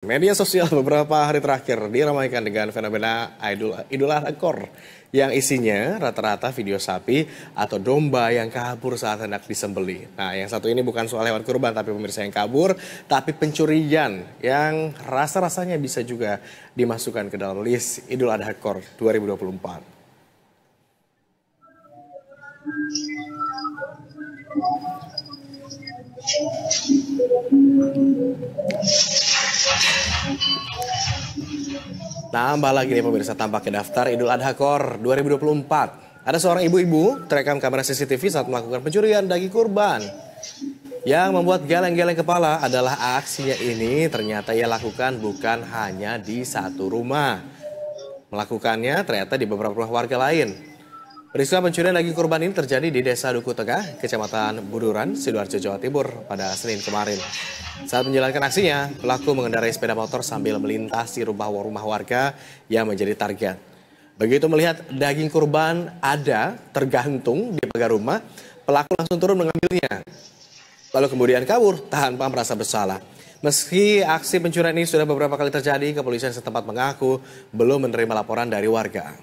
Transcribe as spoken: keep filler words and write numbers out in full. Media sosial beberapa hari terakhir diramaikan dengan fenomena Idul Adha Akor yang isinya rata-rata video sapi atau domba yang kabur saat hendak disembelih. Nah, yang satu ini bukan soal hewan kurban tapi pemirsa yang kabur, tapi pencurian yang rasa-rasanya bisa juga dimasukkan ke dalam list Idul Adha Akor dua ribu dua puluh empat. Tambah lagi nih pemirsa, tampaknya daftar Idul Adha Akor dua ribu dua puluh empat. Ada seorang ibu-ibu terekam kamera C C T V saat melakukan pencurian daging kurban. Yang membuat geleng-geleng kepala adalah aksinya ini ternyata ia lakukan bukan hanya di satu rumah. Melakukannya ternyata di beberapa rumah warga lain. Peristiwa pencurian daging kurban ini terjadi di Desa Duku Tengah, Kecamatan Buduran, Sidoarjo, Jawa Timur pada Senin kemarin. Saat menjalankan aksinya, pelaku mengendarai sepeda motor sambil melintasi rumah-rumah warga yang menjadi target. Begitu melihat daging kurban ada tergantung di pagar rumah, pelaku langsung turun mengambilnya. Lalu kemudian kabur tanpa merasa bersalah. Meski aksi pencurian ini sudah beberapa kali terjadi, kepolisian setempat mengaku belum menerima laporan dari warga.